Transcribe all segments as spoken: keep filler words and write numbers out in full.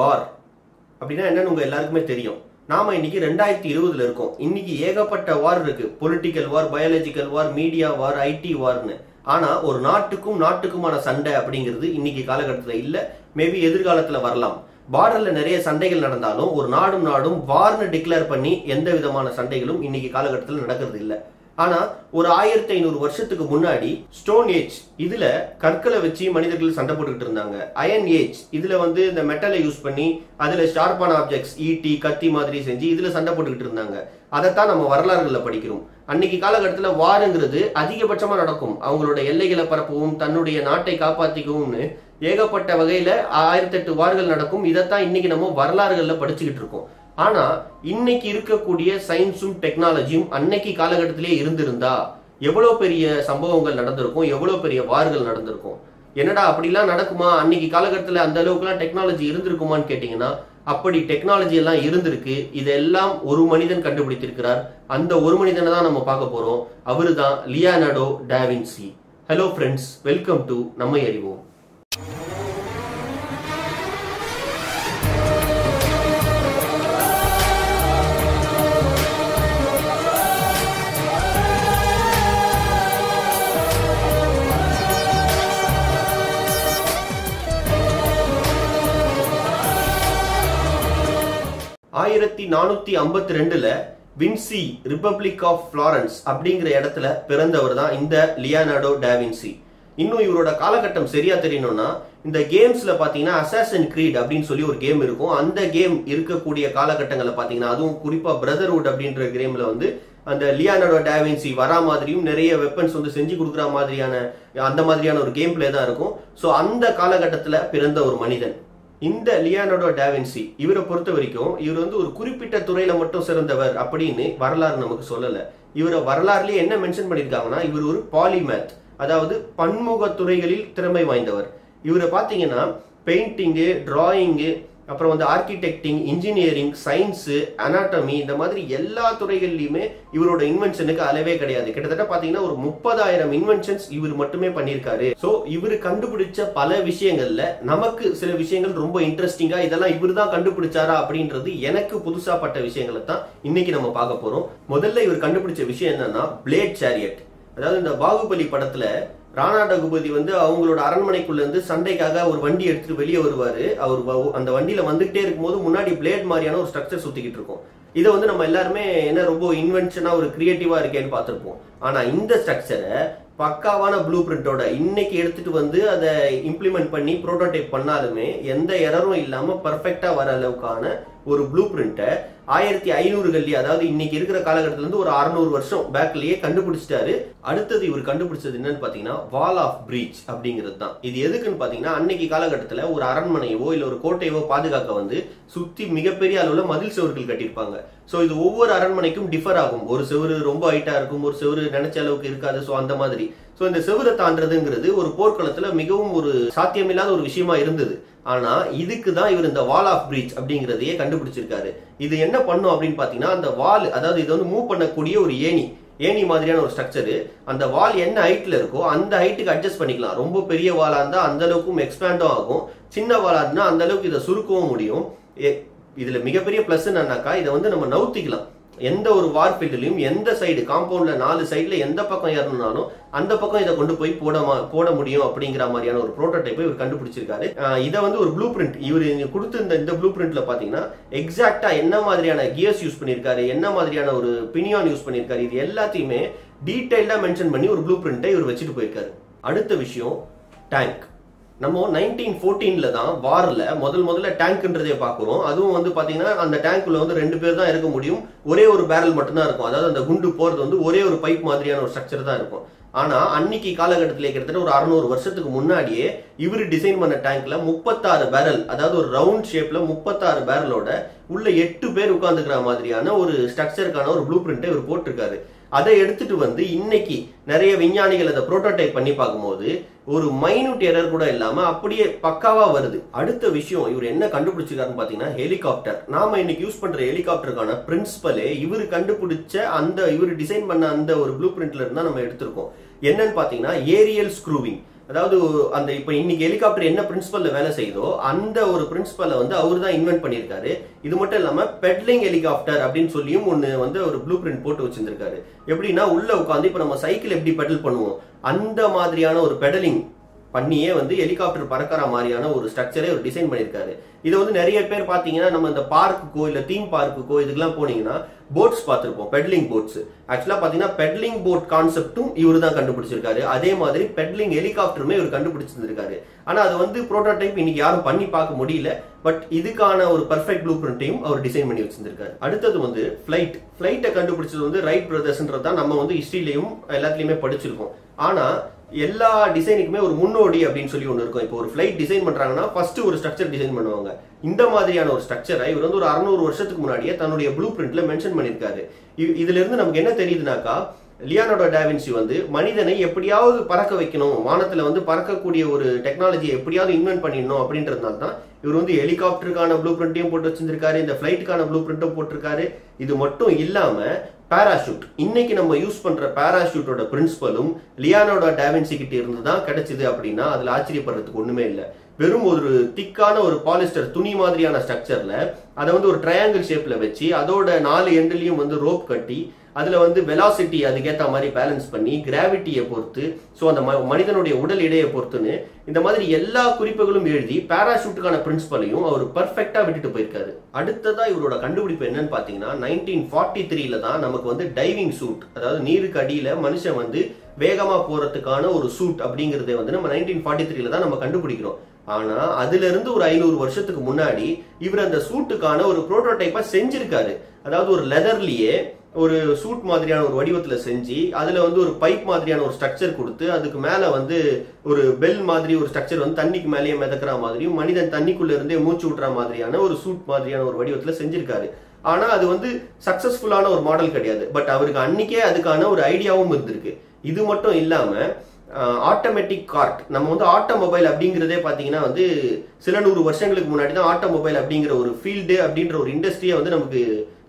வார் அப்படின்னா என்னன்னு உங்க எல்லாருக்குமே தெரியும். நாம இன்னைக்கு ரெண்டாயிரத்தி இருபதுல இருக்கோம். இன்னைக்கு ஏகப்பட்ட வார் இருக்கு, political war, biological war, media war, IT வார்னு. ஆனா ஒரு நாட்டுக்கும் நாட்டுக்குமான சண்டை அப்படிங்கிறது இன்னைக்கு காலகட்டத்தில் இல்லை, மேபி எதிர்காலத்துல வரலாம். பார்டர்ல நிறைய சண்டைகள் நடந்தாலும் ஒரு நாடும் நாடும் வார்னு டிக்ளேர் பண்ணி எந்த விதமான சண்டைகளும் இன்னைக்கு காலகட்டத்தில் நடக்கிறது இல்லை. ஆனா ஒரு ஆயிரத்தி ஐநூறு வருஷத்துக்கு முன்னாடி ஸ்டோன் ஏஜ், இதுல கற்களை வச்சு மனிதர்கள் சண்டை போட்டுக்கிட்டு இருந்தாங்க. அயன் ஏஜ், இதுல வந்து இந்த மெட்டலை யூஸ் பண்ணி அதுல ஷார்ப்பான ஆப்ஜெக்ட்ஸ் ஈட்டி கத்தி மாதிரி செஞ்சு இதுல சண்டை போட்டுக்கிட்டு இருந்தாங்க. அதைத்தான் நம்ம வரலாறுகளில் படிக்கிறோம். அன்னைக்கு காலகட்டத்தில் வாருங்கிறது அதிகபட்சமா நடக்கும். அவங்களோட எல்லைகளை பரப்பவும் தன்னுடைய நாட்டை காப்பாத்திக்கும்னு ஏகப்பட்ட வகையில ஆயிரத்தி எட்டு வார்கள் நடக்கும். இதைத்தான் இன்னைக்கு நம்ம வரலாறுகளில் படிச்சுக்கிட்டு இருக்கோம். ஆனா இன்னைக்கு இருக்கக்கூடிய சயின்ஸும் டெக்னாலஜியும் அன்னைக்கு காலகட்டத்திலே இருந்திருந்தா எவ்வளவு பெரிய சம்பவங்கள் நடந்திருக்கும், எவ்வளவு பெரிய வார்கள் நடந்திருக்கும். என்னடா அப்படிலாம் நடக்குமா, அன்னைக்கு காலகட்டத்தில் அந்த அளவுக்குலாம் டெக்னாலஜி இருந்திருக்குமான்னு கேட்டீங்கன்னா அப்படி டெக்னாலஜி எல்லாம் இருந்திருக்கு. இதெல்லாம் ஒரு மனிதன் கண்டுபிடித்திருக்கிறார். அந்த ஒரு மனிதனை தான் நம்ம பார்க்க போறோம். அவரு தான் Leonardo da Vinci. Hello friends, welcome to நம்மை அறிவோம். ஆயிரத்தி நானூத்தி ஐம்பத்தி ரெண்டுல வின்சி ரிப்பப்ளிக் ஆஃப் பிளாரன்ஸ் அப்படிங்கிற இடத்துல பிறந்தவர் தான் இந்த லியோனார்டோ டா வின்சி. இன்னும் இவரோட காலகட்டம் சரியா தெரியணும்னா இந்த கேம்ஸ்ல பாத்தீங்கன்னா அசாசின் கிரீட் அப்படின்னு சொல்லி ஒரு கேம் இருக்கும். அந்த கேம் இருக்கக்கூடிய காலகட்டங்களை பாத்தீங்கன்னா அதுவும் குறிப்பா பிரதர்ஹுட் அப்படின்ற கேம்ல வந்து அந்த லியோனார்டோ டா வின்சி வரா மாதிரியும் நிறைய வெப்பன்ஸ் வந்து செஞ்சு கொடுக்குற மாதிரியான அந்த மாதிரியான ஒரு கேம் பிளே தான் இருக்கும். ஸோ அந்த காலகட்டத்தில் பிறந்த ஒரு மனிதன் இந்த லியோனார்டோ டா வின்சி. இவரை பொறுத்த வரைக்கும் இவர் வந்து ஒரு குறிப்பிட்ட துறையில மட்டும் சிறந்தவர் அப்படின்னு வரலாறு நமக்கு சொல்லல. இவரை வரலாறுலயே என்ன மென்ஷன் பண்ணிருக்காங்கன்னா இவர் ஒரு பாலிமேத், அதாவது பன்முக துறைகளில் திறமை வாய்ந்தவர். இவரை பாத்தீங்கன்னா பெயிண்டிங்கு, டிராயிங்கு, அப்புறம் வந்து ஆர்கிடெக்டிங், இன்ஜினியரிங், சயின்ஸு, அனாட்டமி, இந்த மாதிரி எல்லா துறைகள்லையுமே இவரோட இன்வென்ஷனுக்கு அளவே கிடையாது. கிட்டத்தட்ட பார்த்தீங்கன்னா ஒரு முப்பதாயிரம் இன்வென்ஷன்ஸ் இவர் மட்டுமே பண்ணியிருக்காரு. ஸோ இவர் கண்டுபிடிச்ச பல விஷயங்கள்ல நமக்கு சில விஷயங்கள் ரொம்ப இன்ட்ரெஸ்டிங்காக இதெல்லாம் இவர் தான் கண்டுபிடிச்சாரா அப்படின்றது எனக்கு புதுசாக பட்ட விஷயங்களை தான் இன்னைக்கு நம்ம பார்க்க போகிறோம். முதல்ல இவர் கண்டுபிடிச்ச விஷயம் என்னன்னா பிளேட் சேரியட். அதாவது இந்த பாகுபலி படத்துல ராணா ரகுபதி வந்து அவங்களோட அரண்மனைக்குள்ள இருந்து சண்டைக்காக ஒரு வண்டி எடுத்துட்டு வெளியே வருவாரு. அவர் அந்த வண்டியில வந்துகிட்டே இருக்கும்போது முன்னாடி பிளேட் மாதிரியான ஒரு ஸ்ட்ரக்சர் சுத்திக்கிட்டு இருக்கும். இதை வந்து நம்ம எல்லாருமே என்ன ரொம்ப இன்வென்ஷனா ஒரு கிரியேட்டிவா இருக்கேன்னு பார்த்திருப்போம். ஆனா இந்த ஸ்ட்ரக்சரை பக்காவான ப்ளூ பிரிண்டோட இன்னைக்கு எடுத்துட்டு வந்து அதை இம்ப்ளிமெண்ட் பண்ணி ப்ரோட்டோடைப் பண்ணாலுமே எந்த எரரும் இல்லாம பர்ஃபெக்டா வர அளவுக்கான ஒரு ப்ளூ பிரிண்டை ஆயிரத்தி ஐநூறுகள்லயே, அதாவது இன்னைக்கு இருக்கிற காலகட்டத்துல இருந்து ஒரு அறுநூறு வருஷம் பேக்லயே கண்டுபிடிச்சிட்டாரு. அடுத்தது இவர் கண்டுபிடிச்சது என்னன்னு பாத்தீங்கன்னா வால் ஆஃப் பிரீச் அப்படிங்கிறது தான். இது எதுக்குன்னு பாத்தீங்கன்னா அன்னைக்கு காலகட்டத்துல ஒரு அரண்மனையவோ இல்ல ஒரு கோட்டையவோ பாதுகாக்க வந்து சுத்தி மிகப்பெரிய அளவுல மதில் சுவர்கள் கட்டியிருப்பாங்க. ஸோ இது ஒவ்வொரு அரண்மனைக்கும் டிஃபர் ஆகும். ஒரு செவரு ரொம்ப ஹைட்டா இருக்கும், ஒரு செவரு நினைச்ச அளவுக்கு இருக்காது. ஸோ அந்த மாதிரி ஸோ இந்த செவரை தாண்டதுங்கிறது ஒரு போர்க்களத்துல மிகவும் ஒரு சாத்தியமில்லாத ஒரு விஷயமா இருந்தது. ஆனா இதுக்கு தான் இவர் இந்த வால் ஆஃப் பிரீச் அப்படிங்கிறதையே கண்டுபிடிச்சிருக்காரு. இது என்ன பண்ணும் அப்படின்னு பாத்தீங்கன்னா அந்த வால், அதாவது இது வந்து மூவ் பண்ணக்கூடிய ஒரு ஏணி ஏணி மாதிரியான ஒரு ஸ்ட்ரக்சரு. அந்த வால் என்ன ஹைட்ல இருக்கோ அந்த ஹைட்டுக்கு அட்ஜஸ்ட் பண்ணிக்கலாம். ரொம்ப பெரிய வாலா இருந்தா அந்த அளவுக்கும் எக்ஸ்பேண்டும் ஆகும், சின்ன வாலா இருந்தா அந்த அளவுக்கு இதை சுருக்கவும் முடியும். இதுல மிகப்பெரிய பிளஸ் என்னன்னாக்கா இதை வந்து நம்ம நவுத்திக்கலாம். எந்த ஒரு வார் ஃபீல்ட்லையும் எந்த சைடு காம்பவுண்ட்ல நாலு சைடுல எந்த பக்கம் ஏறணும்னாலும் அந்த பக்கம் இதை கொண்டு போய் போட போட முடியும் அப்படிங்கிற மாதிரியான ஒரு ப்ரோட்டோடைப்பை இவர் கண்டுபிடிச்சிருக்காரு. இதை வந்து ஒரு ப்ளூ பிரிண்ட் இவர் கொடுத்திருந்த இந்த ப்ளூ பிரிண்ட்ல பாத்தீங்கன்னா எக்ஸாக்டா என்ன மாதிரியான கியர்ஸ் யூஸ் பண்ணியிருக்காரு, என்ன மாதிரியான ஒரு பினியான் யூஸ் பண்ணியிருக்காரு, இது எல்லாத்தையுமே டீடைல்டா மென்ஷன் பண்ணி ஒரு ப்ளூ பிரிண்டை இவர் வச்சுட்டு போயிருக்காரு. அடுத்த விஷயம் டேங்க். நம்ம நைன்டீன் ஃபோர்டீன்ல தான் வார்ல முதல் முதல்ல டேங்க்ன்றதே பார்க்குறோம். அதுவும் வந்து பாத்தீங்கன்னா அந்த டேங்க்குள்ள வந்து ரெண்டு பேர் தான் இருக்க முடியும், ஒரே ஒரு பேரல் மட்டும்தான் இருக்கும். அதாவது அந்த குண்டு போறது வந்து ஒரே ஒரு பைப் மாதிரியான ஒரு ஸ்ட்ரக்சர் தான் இருக்கும். ஆனா அன்னைக்கு காலகட்டத்திலே கிட்டத்தட்ட ஒரு அறுநூறு வருஷத்துக்கு முன்னாடியே இவரு டிசைன் பண்ண டேங்க்ல முப்பத்தாறு பேரல், அதாவது ஒரு ரவுண்ட் ஷேப்ல முப்பத்தாறு பேரலோட உள்ள எட்டு பேர் உட்கார்ந்துக்கிற மாதிரியான ஒரு ஸ்ட்ரக்சருக்கான ஒரு ப்ளூ பிரிண்டை இவர் போட்டிருக்காரு. அதை எடுத்துட்டு வந்து இன்னைக்கு நிறைய விஞ்ஞானிகள் அதை புரோட்டோடைப் பண்ணி பார்க்கும்போது ஒரு மைனூட் எரர் கூட இல்லாம அப்படியே பக்காவா வருது. அடுத்த விஷயம் இவர் என்ன கண்டுபிடிச்சிருக்காருன்னு பாத்தீங்கன்னா ஹெலிகாப்டர். நாம இன்னைக்கு யூஸ் பண்ற ஹெலிகாப்டருக்கான பிரின்சிபலே இவர் கண்டுபிடிச்ச அந்த இவர் டிசைன் பண்ண அந்த ஒரு ப்ளூ பிரிண்ட்ல இருந்தா நம்ம எடுத்திருக்கோம். என்னன்னு பாத்தீங்கன்னா ஏரியல் ஸ்க்ரூவிங். அதாவது அந்த இப்போ இன்னைக்கு ஹெலிகாப்டர் என்ன பிரின்சிபல்ல வேலை செய்யுதோ அந்த ஒரு பிரின்சிபலை வந்து அவர் தான் இன்வென்ட் பண்ணியிருக்காரு. இது மட்டும் இல்லாமல் பெட்லிங் ஹெலிகாப்டர் அப்படின்னு சொல்லியும் ஒன்று வந்து ஒரு ப்ளூ பிரிண்ட் போட்டு வச்சிருந்திருக்காரு. எப்படின்னா உள்ள உட்காந்து இப்போ நம்ம சைக்கிள் எப்படி பெடல் பண்ணுவோம் அந்த மாதிரியான ஒரு பெடலிங் பண்ணியே வந்து ஹெலிகாப்டர் பறக்கிற மாதிரியான ஒரு ஸ்ட்ரக்சரே ஒரு டிசைன் பண்ணியிருக்காரு. இதை வந்து நிறைய பேர் பார்த்தீங்கன்னா நம்ம இந்த பார்க்குக்கோ இல்லை தீம் பார்க்குக்கோ இதுக்கெல்லாம் போனீங்கன்னா போட்ஸ் பார்த்துருப்போம், பெட்லிங் போட்ஸ். ஆக்சுவலாக பார்த்தீங்கன்னா பெட்லிங் போட் கான்செப்டும் இவர் தான் கண்டுபிடிச்சிருக்காரு. அதே மாதிரி பெட்லிங் ஹெலிகாப்டருமே இவர் கண்டுபிடிச்சிருந்திருக்காரு. ஆனால் அது வந்து ப்ரோட்டோடைப் இன்னைக்கு யாரும் பண்ணி பார்க்க முடியல. பட் இதுக்கான ஒரு பர்ஃபெக்ட் ப்ளூ பிரிண்ட்டையும் அவர் டிசைன் பண்ணி வச்சிருந்திருக்காரு. அடுத்தது வந்து ஃபிளைட். ஃபிளைட்டை கண்டுபிடிச்சது வந்து ரைட் பிரதர்ஸ்ன்றது தான் நம்ம வந்து ஹிஸ்ட்ரியிலையும் எல்லாத்துலேயுமே படிச்சிருக்கோம். ஆனால் எல்லா டிசைனுக்குமே ஒரு முன்னோடி அப்படின்னு சொல்லி ஒன்று இருக்கும். இப்போ ஒரு ஃபிளைட் டிசைன் பண்ணுறாங்கன்னா ஃபர்ஸ்ட் ஒரு ஸ்ட்ரக்சர் டிசைன் பண்ணுவாங்க. இந்த மாதிரியான ஒரு ஸ்ட்ரக்சரை இவர் வந்து ஒரு அறுநூறு வருஷத்துக்கு முன்னாடியே தன்னுடைய ப்ளூ பிரிண்ட்ல மென்ஷன் பண்ணியிருக்காரு. இதுல இருந்து நமக்கு என்ன தெரியுதுனாக்கா லியோனார்டோ டா வின்சி வந்து மனிதனை எப்படியாவது பறக்க வைக்கணும், வானத்துல வந்து பறக்கக்கூடிய ஒரு டெக்னாலஜியை எப்படியாவது இன்வென்ட் பண்ணிடணும் அப்படின்றதுனால தான் இவர் வந்து ஹெலிகாப்டருக்கான ப்ளூ பிரிண்ட்டையும் போட்டு வச்சிருந்திருக்காரு, இந்த ஃபிளைட்டுக்கான ப்ளூ பிரிண்ட்டும் போட்டிருக்காரு. இது மட்டும் இல்லாம பேராஷூட், இன்னைக்கு நம்ம யூஸ் பண்ற பேராஷூட்டோட பிரின்சிபலும் லியோனார்டோ டா வின்சி கிட்ட இருந்து தான் கிடைச்சது. அப்படின்னா அதுல ஆச்சரியப்படுறதுக்கு ஒண்ணுமே இல்லை. வெறும் ஒரு திக்கான ஒரு பாலிஸ்டர் துணி மாதிரியான ஸ்ட்ரக்சர்ல அதை வந்து ஒரு ட்ரையாங்கிள் ஷேப்ல வச்சு அதோட நாலு எண்ட்லையும் வந்து ரோப் கட்டி அதுல வந்து வெலாசிட்டி அதுக்கேற்ற மாதிரி பேலன்ஸ் பண்ணி கிராவிட்டியை பொறுத்து ஸோ அந்த மனிதனுடைய உடல் எடையை பொறுத்துன்னு இந்த மாதிரி எல்லா குறிப்புகளும் எழுதி பேராஷூட்டுக்கான பிரின்சிபலையும் அவர் பர்ஃபெக்டா விட்டுட்டு போயிருக்காரு. அடுத்ததா இவரோட கண்டுபிடிப்பு என்னன்னு பாத்தீங்கன்னா நைன்டீன் ஃபார்ட்டி த்ரீல தான் நமக்கு வந்து டைவிங் சூட், அதாவது நீருக்கு அடியில மனுஷன் வந்து வேகமா போறதுக்கான ஒரு சூட் அப்படிங்கறத வந்து நம்ம நைன்டீன் ஃபார்ட்டி த்ரீல தான் நம்ம கண்டுபிடிக்கிறோம். ஆனா அதுல இருந்து ஒரு ஐநூறு வருஷத்துக்கு முன்னாடி இவர் அந்த சூட்டுக்கான ஒரு புரோட்டோடைப்பா செஞ்சிருக்காரு. அதாவது ஒரு லெதர்லயே ஒரு சூட் மாதிரியான ஒரு வடிவத்துல செஞ்சு அதுல வந்து ஒரு பைப் மாதிரியான ஒரு ஸ்ட்ரக்சர் கொடுத்து அதுக்கு மேல வந்து ஒரு பெல் மாதிரி ஒரு ஸ்ட்ரக்சர் வந்து தண்ணிக்கு மேலேயே மிதக்கிற மாதிரியும் மனிதன் தண்ணிக்குள்ள இருந்தே மூச்சு விட்டுற மாதிரியான ஒரு சூட் மாதிரியான ஒரு வடிவத்துல செஞ்சிருக்காரு. ஆனா அது வந்து சக்சஸ்ஃபுல்லான ஒரு மாடல் கிடையாது. பட் அவருக்கு அன்னைக்கே அதுக்கான ஒரு ஐடியாவும் இருந்திருக்கு. இது மட்டும் இல்லாம ஆட்டோமேட்டிக் கார்ட், நம்ம வந்து ஆட்டோமொபைல் அப்படிங்கிறதே பார்த்தீங்கன்னா வந்து சில நூறு வருஷங்களுக்கு முன்னாடி தான் ஆட்டோமொபைல் அப்படிங்கிற ஒரு ஃபீல்டு அப்படின்ற ஒரு இண்டஸ்ட்ரியை வந்து நமக்கு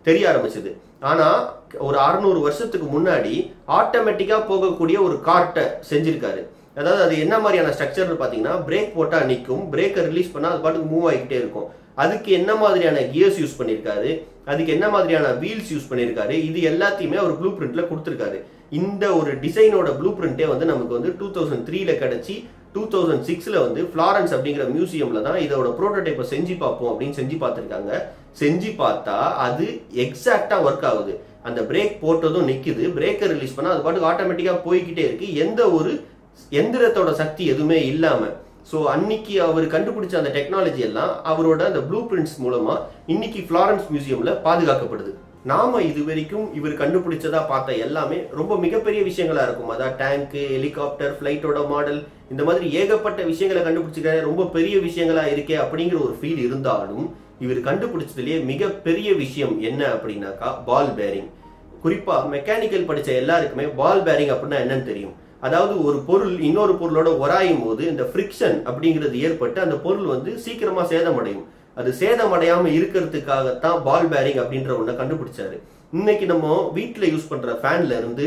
தெரிய ஆரம்பிச்சது. ஆனால் ஒரு அறுநூறு வருஷத்துக்கு முன்னாடி ஆட்டோமேட்டிக்காக போகக்கூடிய ஒரு கார்ட்டை செஞ்சிருக்காரு. அதாவது அது என்ன மாதிரியான ஸ்ட்ரக்சர்னு பார்த்தீங்கன்னா பிரேக் போட்டால் நிற்கும், பிரேக்கை ரிலீஸ் பண்ணால் அது பாட்டுக்கு மூவ் ஆகிக்கிட்டே இருக்கும். அதுக்கு என்ன மாதிரியான கியர்ஸ் யூஸ் பண்ணியிருக்காரு, அதுக்கு என்ன மாதிரியான வீல்ஸ் யூஸ் பண்ணியிருக்காரு, இது எல்லாத்தையுமே அவர் ப்ளூ பிரிண்ட்ல கொடுத்துருக்காரு. இந்த ஒரு டிசைனோட ப்ளூ பிரிண்டே வந்து நமக்கு வந்து டூ தௌசண்ட் த்ரீல கிடைச்சி டூ தௌசண்ட் சிக்ஸ்ல வந்து ஃப்ளாரன்ஸ் அப்படிங்கிற மியூசியம்ல தான் இதோட ப்ரோட்டோடைப்பை செஞ்சு பார்ப்போம் அப்படின்னு செஞ்சு பார்த்துருக்காங்க. செஞ்சு பார்த்தா அது எக்ஸாக்டா ஒர்க் ஆகுது. அந்த பிரேக் போட்டதும் நிற்குது, பிரேக்கை ரிலீஸ் பண்ணால் அது பாட்டுக்கு ஆட்டோமேட்டிக்காக போய்கிட்டே இருக்கு, எந்த ஒரு எந்திரத்தோட சக்தி எதுவுமே இல்லாமல். ஸோ அன்னைக்கு அவர் கண்டுபிடிச்ச அந்த டெக்னாலஜி எல்லாம் அவரோட அந்த ப்ளூ பிரிண்ட்ஸ் மூலமா இன்னைக்கு ஃப்ளாரன்ஸ் மியூசியம்ல பாதுகாக்கப்படுது. நாம இது வரைக்கும் இவர் கண்டுபிடிச்சதா பார்த்த எல்லாமே ரொம்ப மிகப்பெரிய விஷயங்களா இருக்கும். அதான் டேங்கு, ஹெலிகாப்டர், ஃபிளைட்டோட மாடல், இந்த மாதிரி ஏகப்பட்ட விஷயங்களை கண்டுபிடிச்சிருக்காரு. ரொம்ப பெரிய விஷயங்களா இருக்கே அப்படிங்கிற ஒரு ஃபீல் இருந்தாலும் இவர் கண்டுபிடிச்சதுலேயே மிகப்பெரிய விஷயம் என்ன அப்படின்னாக்கா பால் பேரிங். குறிப்பா மெக்கானிக்கல் படிச்ச எல்லாருக்குமே பால் பேரிங் அப்படின்னா என்னன்னு தெரியும். அதாவது ஒரு பொருள் இன்னொரு பொருளோட உராயும் போது இந்த ஃப்ரிக்ஷன் அப்படிங்கிறது ஏற்பட்டு அந்த பொருள் வந்து சீக்கிரமா சேதமடையும். அது சேதமடையாம இருக்கிறதுக்காகத்தான் பால் பேரிங் அப்படின்ற ஒன்றை கண்டுபிடிச்சாரு. இன்னைக்கு நம்ம வீட்டுல யூஸ் பண்ற ஃபேன்ல இருந்து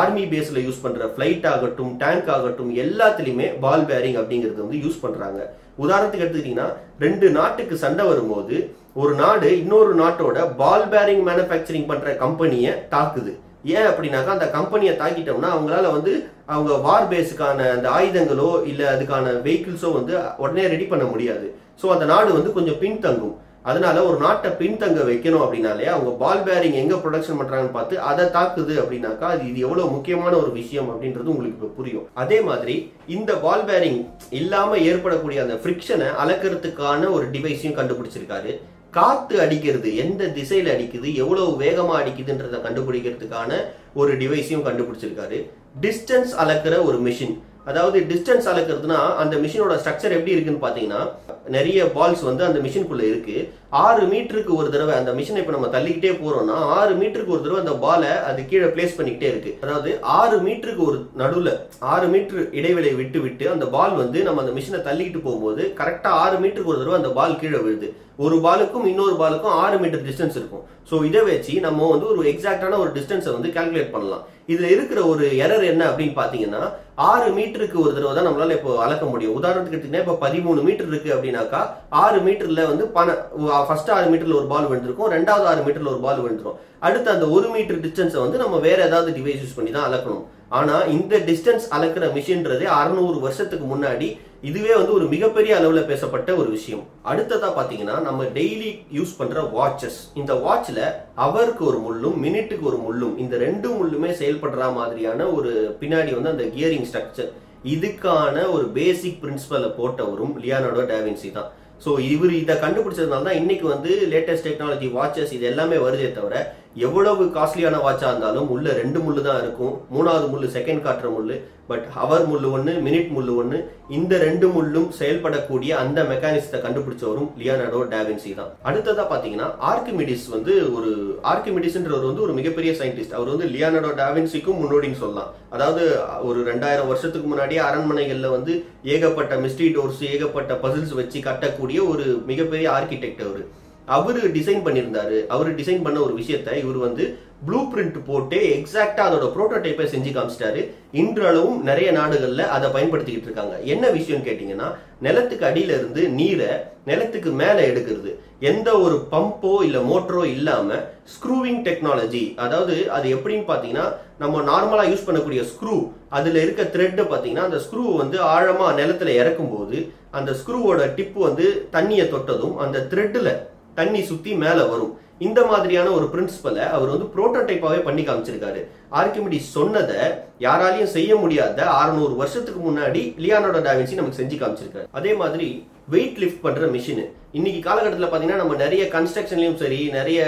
ஆர்மி பேஸ்ல யூஸ் பண்ற ஃபிளைட் ஆகட்டும், டேங்க் ஆகட்டும், எல்லாத்துலயுமே பால் பேரிங் அப்படிங்கிறது வந்து யூஸ் பண்றாங்க. உதாரணத்துக்கு எடுத்துக்கிட்டீங்கன்னா ரெண்டு நாட்டுக்கு சண்டை வரும்போது ஒரு நாடு இன்னொரு நாட்டோட பால் பேரிங் மேனுபேக்சரிங் பண்ற கம்பெனியை தாக்குது. ஏன் அப்படின்னாக்கா அந்த கம்பெனியை தாக்கிட்டோம்னா அவங்களால வந்து அவங்க வார் பேஸுக்கான அந்த ஆயுதங்களோ இல்லை அதுக்கான வெஹிக்கிள்ஸோ வந்து உடனே ரெடி பண்ண முடியாது. ஸோ அந்த நாடு வந்து கொஞ்சம் பின்தங்கும். அதனால ஒரு நாட்டை பின்தங்க வைக்கணும் அப்படின்னாலே அவங்க பால் பேரிங் எங்கே ப்ரொடக்ஷன் பண்ணுறாங்கன்னு பார்த்து அதை தாக்குது அப்படின்னாக்கா அது இது எவ்வளோ முக்கியமான ஒரு விஷயம் அப்படின்றது உங்களுக்கு இப்போ புரியும். அதே மாதிரி இந்த பால் பேரிங் இல்லாமல் ஏற்படக்கூடிய அந்த ஃப்ரிக்ஷனை அளக்கிறதுக்கான ஒரு டிவைஸையும் கண்டுபிடிச்சிருக்காரு. காற்று அடிக்கிறது எந்த திசையில் அடிக்குது, எவ்வளவு வேகமாக அடிக்குதுன்றதை கண்டுபிடிக்கிறதுக்கான ஒரு டிவைஸையும் கண்டுபிடிச்சிருக்காரு. டிஸ்டன்ஸ் அளக்கிற ஒரு மிஷின், அதாவது டிஸ்டன்ஸ் அளக்கிறதுனா அந்த மிஷினோட ஸ்ட்ரக்சர் எப்படி இருக்குன்னு பார்த்தீங்கன்னா நிறைய பால்ஸ் வந்து அந்த மிஷினுக்குள்ளே இருக்கு. ஆறு மீட்டருக்கு ஒரு தடவை அந்த மிஷினை இப்போ நம்ம தள்ளிக்கிட்டே போகிறோம்னா ஆறு மீட்டருக்கு ஒரு தடவை அந்த பாலை அது கீழே பிளேஸ் பண்ணிக்கிட்டே இருக்கு. அதாவது ஆறு மீட்டருக்கு ஒரு நடுவில் ஆறு மீட்டர் இடைவெளி விட்டு விட்டு அந்த பால் வந்து நம்ம அந்த மிஷினை தள்ளிக்கிட்டு போகும்போது கரெக்டாக ஆறு மீட்டருக்கு ஒரு தடவை அந்த பால் கீழே விழுது. ஒரு பாலுக்கும் இன்னொரு பாலுக்கும் ஆறு மீட்டர் டிஸ்டன்ஸ் இருக்கும். ஸோ இதை வச்சு நம்ம வந்து ஒரு எக்ஸாக்டான ஒரு டிஸ்டன்ஸை வந்து கால்குலேட் பண்ணலாம். இதுல இருக்கிற ஒரு எரர் என்ன அப்படின்னு பாத்தீங்கன்னா, ஆறு மீட்டருக்கு ஒரு தடவை தான் நம்மளால இப்போ அளக்க முடியும். உதாரணத்துக்கு எடுத்தீங்கன்னா இப்ப பதிமூணு மீட்டர் இருக்கு அப்படின்னாக்கா, ஆறு மீட்டர்ல வந்து பண ஃபர்ஸ்ட் ஆறு மீட்டர்ல ஒரு பால் விழுந்திருக்கும், ரெண்டாவது ஆறு மீட்டர்ல ஒரு பால் விழுந்துரும். அடுத்து அந்த ஒரு மீட்டர் டிஸ்டன்ஸை வந்து நம்ம வேற ஏதாவது டிவைஸ் யூஸ் பண்ணி தான் அளக்கணும். ஆனா இந்த டிஸ்டன்ஸ் அளக்கிற மிஷின்றது அறுநூறு வருஷத்துக்கு முன்னாடி இதுவே வந்து ஒரு மிகப்பெரிய அளவுல பேசப்பட்ட ஒரு விஷயம். அடுத்ததா பாத்தீங்கன்னா நம்ம டெய்லி யூஸ் பண்ற வாட்சஸ். இந்த வாட்ச்ல அவருக்கு ஒரு முள்ளும் மினிட்டுக்கு ஒரு முள்ளும் இந்த ரெண்டு முள்ளுமே செயல்படுற மாதிரியான ஒரு பின்னாடி வந்து அந்த கியரிங் ஸ்ட்ரக்சர், இதுக்கான ஒரு பேசிக் பிரின்சிபலை போட்டவரும் லியோனார்டோ டா வின்சி தான். ஸோ இவர் இதை கண்டுபிடிச்சதுனால தான் இன்னைக்கு வந்து லேட்டஸ்ட் டெக்னாலஜி வாட்சஸ் இது எல்லாமே வருதே தவிர, எவ்வளவு காஸ்ட்லியான வாட்சா இருந்தாலும் உள்ள ரெண்டு முள்ளு தான் இருக்கும். மூணாவது முள்ளு செகண்ட் காட்டுற முள்ளு, பட் ஹவர் முள்ளு ஒன்று, மினிட் முள்ளு ஒன்று, இந்த ரெண்டு முள்ளும் செயல்படக்கூடிய அந்த மெக்கானிசத்தை கண்டுபிடிச்சவரும் லியோனார்டோ டா வின்சி தான். அடுத்ததா பாத்தீங்கன்னா ஆர்க்கிமிடிஸ் வந்து ஒரு ஆர்க்கிமிடிஸ்ன்றவர் வந்து ஒரு மிகப்பெரிய சயின்டிஸ்ட். அவர் வந்து லியோனார்டோ டா வின்சிக்கும் முன்னோடின்னு சொல்லலாம். அதாவது ஒரு ரெண்டாயிரம் வருஷத்துக்கு முன்னாடியே அரண்மனைகள்ல வந்து ஏகப்பட்ட மிஸ்ட்ரி டோர்ஸ், ஏகப்பட்ட பசில்ஸ் வச்சு கட்டக்கூடிய ஒரு மிகப்பெரிய ஆர்கிடெக்ட் அவரு. அவரு டிசைன் பண்ணியிருந்தாரு. அவரு டிசைன் பண்ண ஒரு விஷயத்த இவர் வந்து ப்ளூ பிரிண்ட் போட்டு எக்ஸாக்டா அதோட புரோட்டோடைப்பை செஞ்சு காமிச்சிட்டாரு. இன்றளவும் நிறைய நாடுகள்ல அதை பயன்படுத்திக்கிட்டு இருக்காங்க. என்ன விஷயம் கேட்டீங்கன்னா, நிலத்துக்கு அடியில இருந்து நீரை நிலத்துக்கு மேல எடுக்கிறது. எந்த ஒரு பம்போ இல்ல மோட்டரோ இல்லாம ஸ்க்ரூவிங் டெக்னாலஜி, அதாவது அது எப்படின்னு பாத்தீங்கன்னா, நம்ம நார்மலா யூஸ் பண்ணக்கூடிய ஸ்க்ரூ அதுல இருக்க த்ரெட்டை பாத்தீங்கன்னா, அந்த ஸ்க்ரூ வந்து ஆழமா நிலத்துல இறக்கும் போது அந்த ஸ்க்ரூவோட டிப்பு வந்து தண்ணியை தொட்டதும் அந்த த்ரெட்ல தண்ணி சுத்தி மேல வரும். இந்த மாதிரியான ஒரு பிரின்சிபலை அவர் வந்து புரோட்டோடைப்பாவே பண்ணி காமிச்சிருக்காரு. ஆர்க்கிமிடிஸ் சொன்னதை யாராலையும் செய்ய முடியாத அறுநூறு வருஷத்துக்கு முன்னாடி லியோனார்டோ டா வின்சி நமக்கு செஞ்சு காமிச்சிருக்காரு. அதே மாதிரி வெயிட் லிஃப்ட் பண்ற மிஷின் இன்னைக்கு காலகட்டத்தில் பாத்தீங்கன்னா நம்ம நிறைய கன்ஸ்ட்ரக்ஷன்லயும் சரி, நிறைய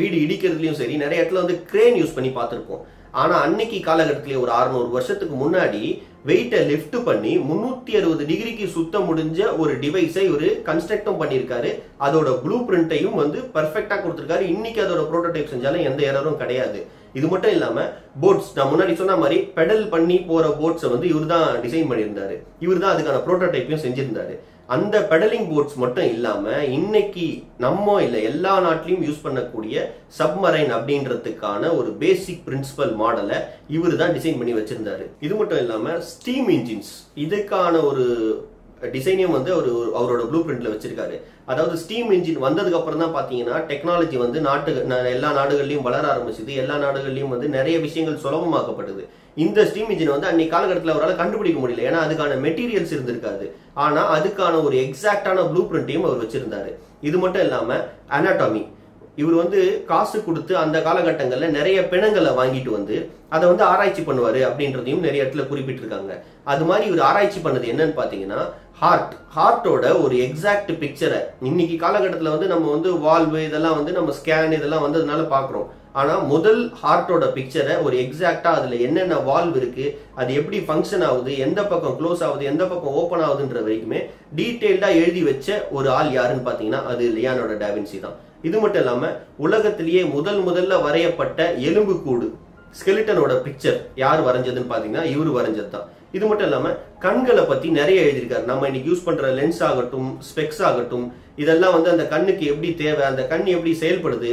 வீடு இடிக்கிறதுலயும் சரி, நிறைய இடத்துல வந்து கிரேன் யூஸ் பண்ணி பார்த்திருப்போம். ஆனா அன்னைக்கு காலகட்டத்திலேயே ஒரு அறுநூறு வருஷத்துக்கு முன்னாடி வெயிட்டை லிஃப்ட் பண்ணி முன்னூத்தி அறுபது டிகிரிக்கு சுத்த முடிஞ்ச ஒரு டிவைஸை ஒரு கன்ஸ்ட்ரக்டும் பண்ணியிருக்காரு. அதோட ப்ளூ பிரிண்டையும் வந்து பர்ஃபெக்டா கொடுத்திருக்காரு. இன்னைக்கு அதோட புரோட்டோடைப் செஞ்சாலும் எந்த எரரும் கிடையாது. இது மட்டும் இல்லாம போட்ஸ், நான் முன்னாடி சொன்ன மாதிரி பெடல் பண்ணி போற போட்ஸை வந்து இவர் தான் டிசைன் பண்ணியிருந்தாரு. இவர் தான் அதுக்கான புரோட்டோடைப்பையும் செஞ்சிருந்தாரு. அந்த பெடலிங் போட்ஸ் மட்டும் இல்லாம இன்னைக்கு நம்ம இல்ல எல்லா நாட்டிலையும் யூஸ் பண்ணக்கூடிய சப்மரைன் அப்படின்றதுக்கான ஒரு பேசிக் பிரின்சிபல் மாடலை இவரு தான் டிசைன் பண்ணி வச்சிருந்தாரு. இது மட்டும் இல்லாம ஸ்டீம் இன்ஜின்ஸ் இதுக்கான ஒரு டிசைனையும் வந்து ஒரு அவரோட ப்ளூ பிரிண்ட்ல வச்சிருக்காரு. அதாவது ஸ்டீம் இன்ஜின் வந்ததுக்கு அப்புறம் தான் பாத்தீங்கன்னா டெக்னாலஜி வந்து நாட்டு எல்லா நாடுகள்லயும் வளர ஆரம்பிச்சது. எல்லா நாடுகள்லயும் வந்து நிறைய விஷயங்கள் சுலபமாக்கப்படுது. இந்த ஸ்டீம் இன்ஜின் வந்து அன்னைக்கு காலகட்டத்தில் அவரால் கண்டுபிடிக்க முடியல, ஏன்னா அதுக்கான மெட்டீரியல்ஸ் இருந்திருக்காது. ஆனா அதுக்கான ஒரு எக்ஸாக்டான ப்ளூ பிரிண்டையும் அவர் வச்சிருந்தாரு. இது மட்டும் இல்லாம அனாட்டாமி, இவர் வந்து காசு கொடுத்து அந்த காலகட்டங்கள்ல நிறைய பிணங்களை வாங்கிட்டு வந்து அதை வந்து ஆராய்ச்சி பண்ணுவாரு அப்படின்றதையும் நிறைய இடத்துல குறிப்பிட்டிருக்காங்க. அது மாதிரி இவர் ஆராய்ச்சி பண்ணது என்னன்னு பாத்தீங்கன்னா, ஹார்ட் ஹார்ட்டோட ஒரு எக்ஸாக்ட் பிக்சரை இன்னைக்கு காலகட்டத்தில் வந்து நம்ம வந்து வால்வு இதெல்லாம் வந்து நம்ம ஸ்கேன் இதெல்லாம் வந்து அதனால பாக்குறோம். ஆனா முதல் ஹார்ட்டோட பிக்சரை ஒரு எக்ஸாக்டா அதுல என்னென்ன வால்வ் இருக்கு, அது எப்படி ஃபங்க்ஷன் ஆகுது, எந்த பக்கம் க்ளோஸ் ஆகுது, எந்த பக்கம் ஓப்பன் ஆகுதுன்ற வரைக்குமே டீட்டெயில்டா எழுதி வச்ச ஒரு ஆள் யாருன்னு பாத்தீங்கன்னா அது லியோனார்டோ டா வின்சி தான். இது மட்டும் இல்லாம உலகத்திலேயே முதல் முதல்ல வரையப்பட்ட எலும்பு கூடு ஸ்கெலிட்டனோட பிக்சர் யார் வரைஞ்சதுன்னு பாத்தீங்கன்னா இவரு வரைஞ்சது தான். இது மட்டும் இல்லாம கண்களை பத்தி நிறைய எழுதியிருக்காரு. நம்ம இன்னைக்கு யூஸ் பண்ற லென்ஸ் ஆகட்டும், ஸ்பெக்ஸ் ஆகட்டும், இதெல்லாம் வந்து அந்த கண்ணுக்கு எப்படி தேவை, அந்த கண் எப்படி செயல்படுது.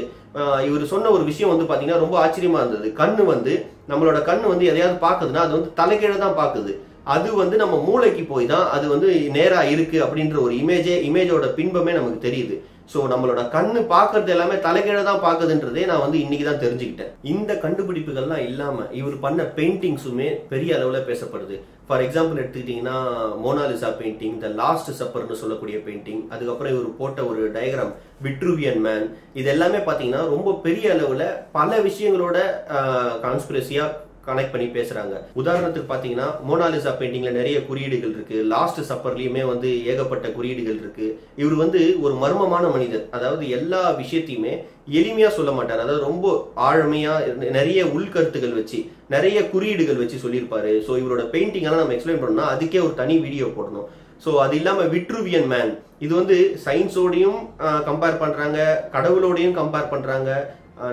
இவர் சொன்ன ஒரு விஷயம் வந்து பாத்தீங்கன்னா ரொம்ப ஆச்சரியமா இருந்தது. கண்ணு வந்து நம்மளோட கண்ணு வந்து எதையாவது பாக்குதுன்னா அது வந்து தலைகீழ தான் பாக்குது. அது வந்து நம்ம மூளைக்கு போய் தான் அது வந்து நேரா இருக்கு அப்படின்ற ஒரு இமேஜே இமேஜோட பின்பமே நமக்கு தெரியுது. சோ நம்மளோட கண்ணு பாக்குறது எல்லாமே தலைகீழ தான் பாக்குதுன்றதே நான் வந்து இன்னைக்குதான் தெரிஞ்சுக்கிட்டேன். இந்த கண்டுபிடிப்புகள்லாம் இல்லாம இவர் பண்ண பெயிண்டிங்ஸுமே பெரிய அளவுல பேசப்படுது. ஃபார் எக்ஸாம்பிள் எடுத்துக்கிட்டீங்கன்னா மோனாலிசா பெயிண்டிங், த லாஸ்ட் சப்பர்னு சொல்லக்கூடிய பெயிண்டிங், அதுக்கப்புறம் இவர் போட்ட ஒரு டயக்ராம் விட்ரூவியன் மேன், இது எல்லாமே பாத்தீங்கன்னா ரொம்ப பெரிய அளவுல பல விஷயங்களோட கான்ஸ்பிரசியா கனெக்ட் பண்ணி பேசுறாங்க. உதாரணத்துக்கு பாத்தீங்கன்னா மோனாலிசா பெயிண்டிங்ல நிறைய குறியீடுகள் இருக்கு. லாஸ்ட் சப்பர்லயுமே வந்து ஏகப்பட்ட குறியீடுகள் இருக்கு. இவர் வந்து ஒரு மர்மமான மனிதர். அதாவது எல்லா விஷயத்தையுமே எளிமையா சொல்ல மாட்டார். அதாவது ரொம்ப ஆழமையா நிறைய உள்கருத்துக்கள் வச்சு நிறைய குறியீடுகள் வச்சு சொல்லியிருப்பாரு. ஸோ இவரோட பெயிண்டிங் எல்லாம் நம்ம எக்ஸ்பிளைன் பண்ணோம்னா அதுக்கே ஒரு தனி வீடியோ போடணும். ஸோ அது இல்லாம விட்ரூவியன் மேன் இது வந்து சயின்ஸோடையும் கம்பேர் பண்றாங்க, கடவுளோடையும் கம்பேர் பண்றாங்க,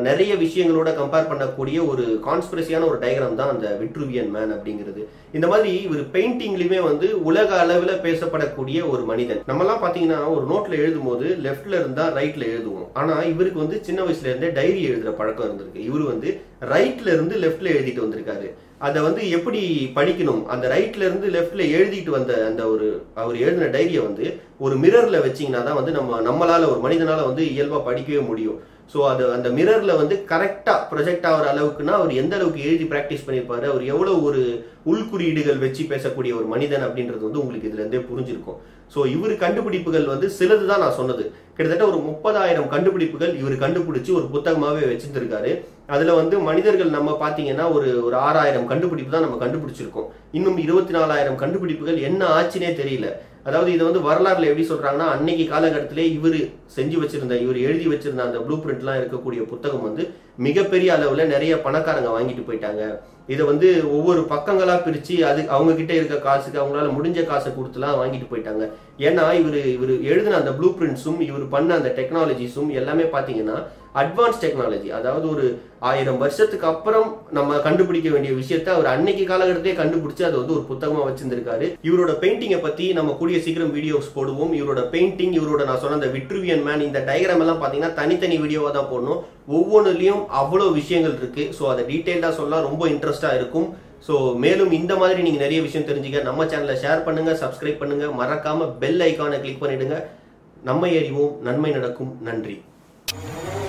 நிறைய விஷயங்களோட கம்பேர் பண்ணக்கூடிய ஒரு கான்ஸ்பிரசியான ஒரு டயக்ராம் தான் அந்த விட்ரூவியன் மேன் அப்படிங்கிறது. இந்த மாதிரி இவர் பெயிண்டிங்லயுமே வந்து உலக அளவில் பேசப்படக்கூடிய ஒரு மனிதன். நம்மலாம் பார்த்தீங்கன்னா ஒரு நோட்ல எழுதும் போது லெஃப்ட்ல இருந்தா ரைட்ல எழுதுவோம். ஆனா இவருக்கு வந்து சின்ன வயசுல இருந்தே டைரி எழுதுற பழக்கம் இருந்திருக்கு. இவர் வந்து ரைட்ல இருந்து லெஃப்ட்ல எழுதிட்டு வந்திருக்காரு. அதை வந்து எப்படி படிக்கணும், அந்த ரைட்ல இருந்து லெஃப்ட்ல எழுதிட்டு வந்த அந்த ஒரு அவர் எழுதின டைரியை வந்து ஒரு மிரர்ல வச்சிங்கன்னா தான் வந்து நம்ம நம்மளால ஒரு மனிதனால வந்து இயல்பா படிக்கவே முடியும். ஸோ அது அந்த மிரர்ல வந்து கரெக்டாக ப்ரொஜெக்ட் ஆகிற அளவுக்குன்னா அவர் எந்த அளவுக்கு எழுதி ப்ராக்டிஸ் பண்ணியிருப்பாரு, அவர் எவ்வளோ ஒரு உள்குறியீடுகள் வச்சு பேசக்கூடிய ஒரு மனிதன் அப்படின்றது வந்து உங்களுக்கு இதுல இருந்தே புரிஞ்சிருக்கும். ஸோ இவர் கண்டுபிடிப்புகள் வந்து சிலது தான் நான் சொன்னது, கிட்டத்தட்ட ஒரு முப்பதாயிரம் கண்டுபிடிப்புகள் இவர் கண்டுபிடிச்சு ஒரு புத்தகமாகவே வச்சிருந்திருக்காரு. அதுல வந்து மனிதர்கள் நம்ம பார்த்தீங்கன்னா ஒரு ஒரு ஆறாயிரம் கண்டுபிடிப்பு தான் நம்ம கண்டுபிடிச்சிருக்கோம். இன்னும் இருபத்தி நாலாயிரம் கண்டுபிடிப்புகள் என்ன ஆச்சுன்னே தெரியல. அதாவது இதை வந்து வரலாறுல எப்படி சொல்றாங்கன்னா, அன்னைக்கு காலகட்டத்திலே இவர் செஞ்சு வச்சிருந்த இவர் எழுதி வச்சிருந்த அந்த ப்ளூ பிரிண்ட் எல்லாம் இருக்கக்கூடிய புத்தகம் வந்து மிகப்பெரிய அளவுல நிறைய பணக்காரங்க வாங்கிட்டு போயிட்டாங்க. இதை வந்து ஒவ்வொரு பக்கங்களா பிரிச்சு அது அவங்க கிட்ட இருக்க காசுக்கு அவங்களால முடிஞ்ச காசை கொடுத்துலாம் வாங்கிட்டு போயிட்டாங்க. ஏன்னா இவர் இவர் எழுதின அந்த ப்ளூ பிரிண்ட்ஸும் இவர் பண்ண அந்த டெக்னாலஜிஸும் எல்லாமே பாத்தீங்கன்னா அட்வான்ஸ் டெக்னாலஜி. அதாவது ஒரு ஆயிரம் வருஷத்துக்கு அப்புறம் நம்ம கண்டுபிடிக்க வேண்டிய விஷயத்த அவர் அன்னைக்கு காலகட்டத்திலே கண்டுபிடிச்சு அதை வந்து ஒரு புத்தகமா வச்சிருந்திருக்காரு. இவரோட பெயிண்டிங்கை பத்தி நம்ம கூடிய சீக்கிரம் வீடியோஸ் போடுவோம். இவரோட பெயிண்டிங், இவரோட நான் சொன்ன அந்த விட்ரூவியன் மேன், இந்த டயக்ராம் எல்லாம் பாத்தீங்கன்னா தனித்தனி வீடியோவா தான் போடணும். ஒவ்வொன்றுலயும் அவ்வளோ விஷயங்கள் இருக்கு. ஸோ அதை டீட்டெயில்டா சொல்லலாம், ரொம்ப இன்ட்ரெஸ்டா இருக்கும். ஸோ மேலும் இந்த மாதிரி நீங்க நிறைய விஷயம் தெரிஞ்சுக்க நம்ம சேனலை ஷேர் பண்ணுங்க, சப்ஸ்கிரைப் பண்ணுங்க, மறக்காம பெல் ஐக்கானை கிளிக் பண்ணிடுங்க. நம்ம ஏறிவோம், நன்மை நடக்கும். நன்றி.